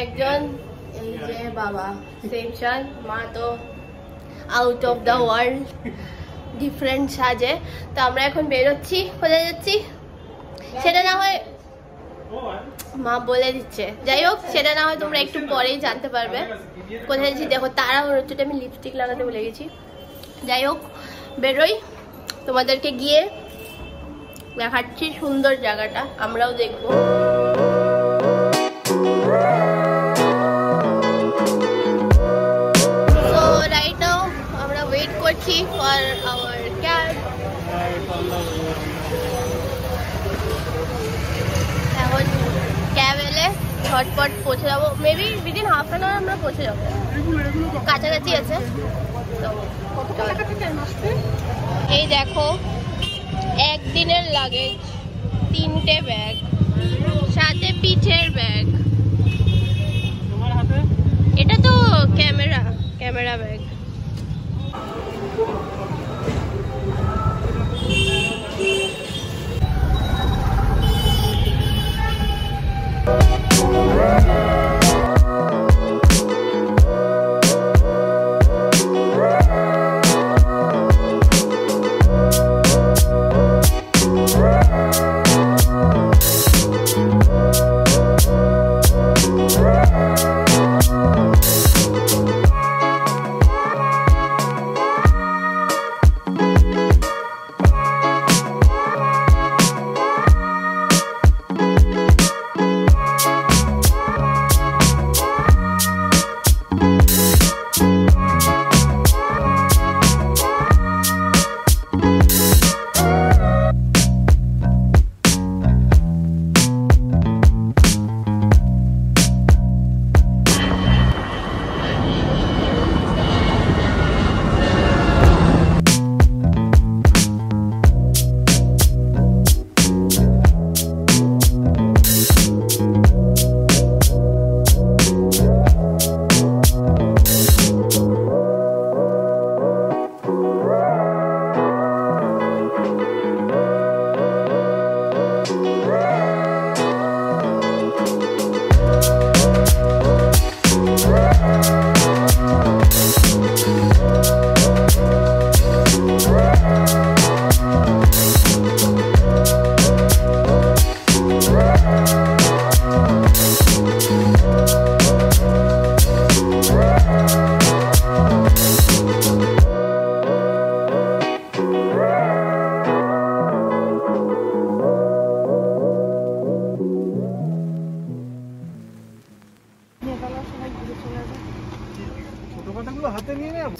ekjon je baba section ma to out of the world different saje to amra ekhon ber hocchi khoja jacchi seta na hoy মা বলে দিচ্ছে। যাই হোক সেটা না হয় তোমরা একটু পরেই জানতে পারবে কোথায় যাচ্ছি। দেখো তারা হচ্ছে আমি লিপস্টিক লাগাতে ভুলে গেছি। যাই হোক বেরোই, তোমাদেরকে গিয়ে দেখাচ্ছি সুন্দর জায়গাটা, আমরাও দেখবো। তো রাইট নাও আমরা ওয়েট করছি ফর আওয়ার ক্যাব। झटपट पहुंचे जाब may be within half an hour पहुंचे जाब কাছাকাছি আছে। এই দেখো একদিনের লাগেজ, তিনটে ব্যাগ সাথে পিঠের ব্যাগ। এটা তো camera camera bag.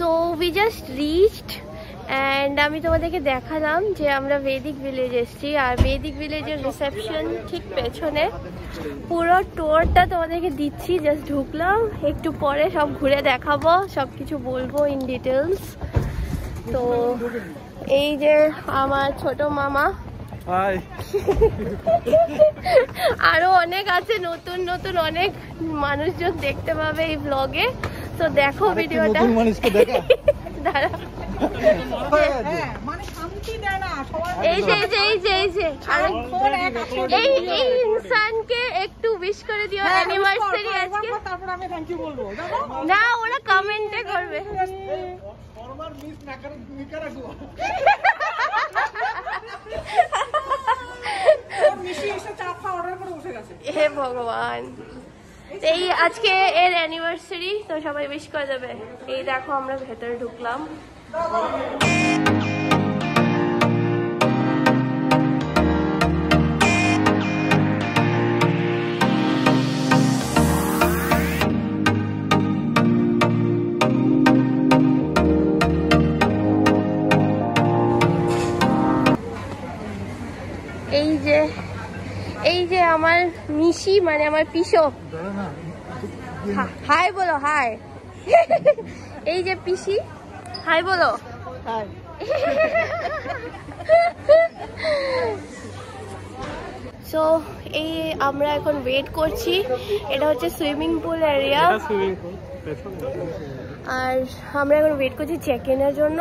So we just reached and আমি তোমাদেরকে দেখালাম যে আমরা Vedic Village এসেছি। আর Vedic Village এর রিসেপশন ঠিক পেছনে, পুরো ট্যুরটা তোমাদেরকে দিচ্ছি। জাস্ট ঢুকলাম, একটু পরে সব ঘুরে দেখাবো, সব কিছু বলবো ইন ডিটেলস। তো এই যে আমার ছোট মামা, আরো অনেক আছে নতুন নতুন অনেক মানুষজন দেখতে পাবে এই ব্লগে। তো দেখো ভিডিওটা, দাঁড়া একটু উইশ করে দিও অ্যানিভার্সারি আজকে। তারপর আমি থ্যাঙ্ক ইউ বলবো না, ওরা কমেন্টে করবে। ফরমার মিস না করে নিকারা গো আর মিশি এসে চা পা অর্ডার করে উঠে গেছে। হে ভগবান, এই আজকে এর অ্যানিভার্সারি, তো সবাই উইশ করে দেবে। এই দেখো আমরা ভেতরে ঢুকলাম। এই যে আমার মিশি, মানে আমার পিসো, হাই বলো, হাই। এই যে পিসি, হাই বলো। সো এই আমরা এখন ওয়েট করছি। এটা হচ্ছে সুইমিং পুল এরিয়া, আর আমরা এখন ওয়েট করছি চেক ইনের জন্য।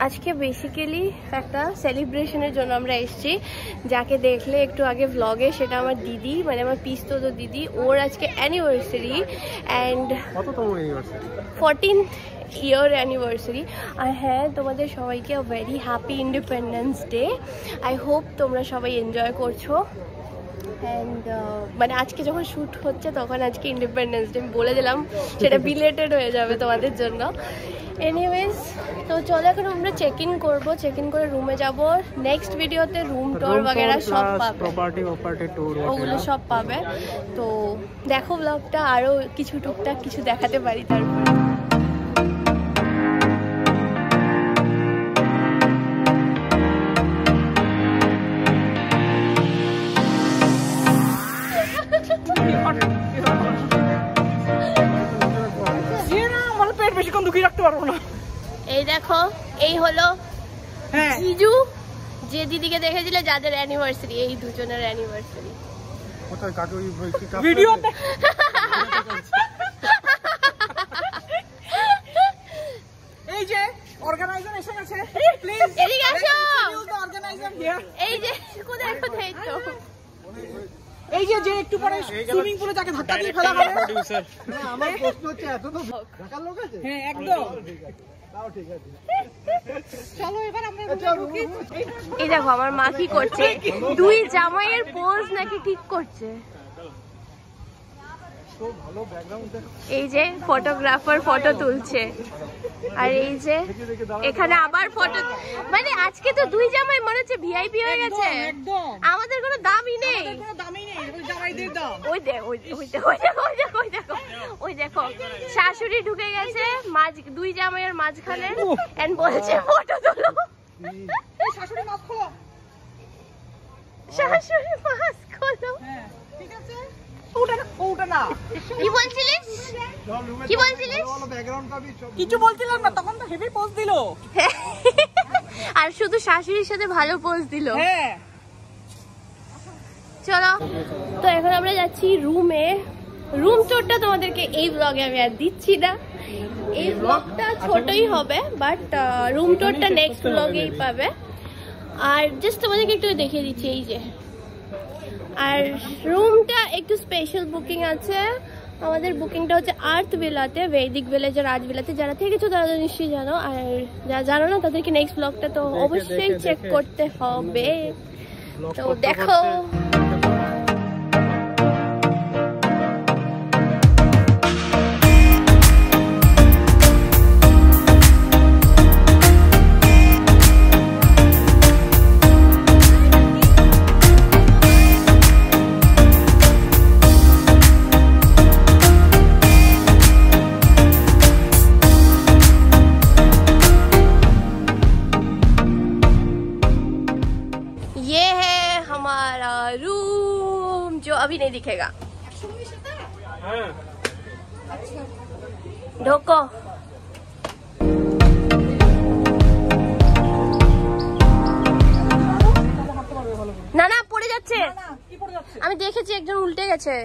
आज के बेसिकली एक सेलिब्रेशनर जो हमें इसी जाके देखले एक आगे व्लॉगे से दीदी मैं पिस्तो तो दीदी और आज के एनिवर्सारी एंड 14th ईयर एनिवर्सारी और हाँ तुम्हारे सबाई के very happy independence day I hope तुम्हारा सबाई एनजॉय करछो एंड मैं आज के जो शूट हो तक आज के इंडिपेंडेंस डे बोले दिलाम सेटा बिलेटेड हो जाए तुम्हारे जन्य एनीवेज तो चलो এখন আমরা চেক ইন করে রুমে যাব নেক্সট ভিডিওতে রুম টুর वगैरह সব পাবে প্রপার্টি টুর ওগুলো সব পাবে তো দেখো ব্লগটা আরো কিছু টুকটাক কিছু দেখাতে পারি তারপর ধাক্কা শাশুড়ি ঢুকে গেছে দুই জামাইয়ের মাঝখানে এন্ড বলছে ফটো তোলো শাশুড়ি মাস্ক খোলো শাশুড়ি মাস্ক খোলো ঠিক আছে ওটা না কি বলছিলিস ব্যাকগ্রাউন্ড কবি কিছু বলছিলাম না তখন তো হেভি পোজ দিলো আর শুধু শাশুড়ির সাথে ভালো পোজ দিলো হ্যাঁ চলো তো এখন আমরা যাচ্ছি রুমে রুম টুরটা তোমাদেরকে এই ব্লগে আমি আর দিচ্ছি না এই ব্লগটা ছোটই হবে বাট রুম টুরটা নেক্সট ব্লগেই পাবে আর জাস্ট তোমাদেরকে একটু দেখিয়ে দিচ্ছি এই যে আর রুমটা একটু স্পেশাল বুকিং আছে আমাদের বুকিংটা হচ্ছে আর্থ ভিলাতে বৈদিক ভিলেজের আর্থ ভিলাতে যারা থেকেছো তারা নিশ্চয়ই জানো আর যারা জানো না তাদেরকে নেক্সট ব্লগটা তো অবশ্যই চেক করতে হবে তো দেখো नहीं दिखेगा ढोको ना ना पड़े जाच्छे आमी देखेछि एकजन उल्टे गेछे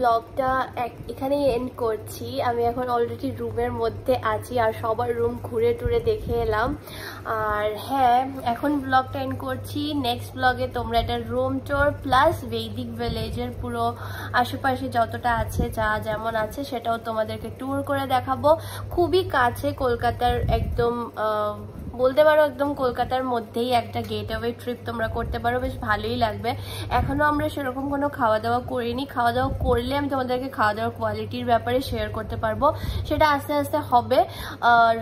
ব্লগটা এখানেই এন্ড করছি আমি এখন অলরেডি রুমের মধ্যে আছি আর সবার রুম ঘুরে টুরে দেখে এলাম আর হ্যাঁ এখন ব্লগটা এন্ড করছি নেক্সট ব্লগে তোমরা এটা রুম টুর প্লাস বৈদিক ভিলেজের পুরো আশেপাশে যতটা আছে যা যেমন আছে সেটাও তোমাদেরকে ট্যুর করে দেখাবো খুবই কাছে কলকাতার একদম बोलते पारो एकदम कलकातार मध्य ही एक गेट अवे ट्रिप तुम्हारा करते पारो बेश भालोई लागबे। एखोनो आमरा सेरकम कोनो खावा दावा करिनि, खावा दावा करले आमि तोमादेरके खावा दावा क्वालिटिर ब्यापारे शेयर करते पारबो। सेटा आस्ते आस्ते होबे,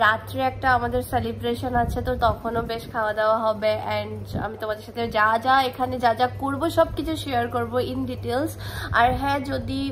रात्रे एकटा आमादेर सेलिब्रेशन आछे तो तखोनो बेश खावा दावा होबे एंड आमि तोमादेर साथे जा जा एखाने जा जा करबो सबकिछु शेयर करबो इन डिटेल्स। आर हाँ जदि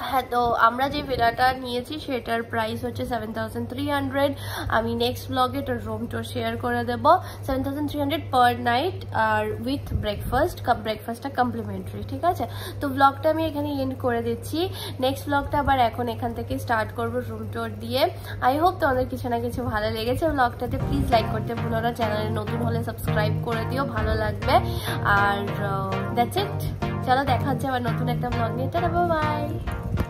हाँ तो आमरा जे विलाटा नियेछि सेटार प्राइस होच्छे 7,300। आमी नेक्स्ट ब्लगे तो रूम टूर शेयर करे देब। 7,300 पर नाइट और उइथ ब्रेकफास्ट, ब्रेकफास्टा कमप्लीमेंटारि, ठीक आछे। तो ब्लगटा आमी एखाने एंड करे दिच्छी। नेक्स्ट ब्लगटा आबार एखन एखान थेके स्टार्ट करब रूम टूर दिए। आई होप तोमादेर किछु ना किछु भालो लेगेछे। ब्लगटाते प्लिज लाइक करते भुलो ना, चैनेले नतुन होले सबस्क्राइब करे दिओ, भालो लागबे। और दैट्स इट, चलो देखा हमारे नतून एक ब्लग नहीं। बाय।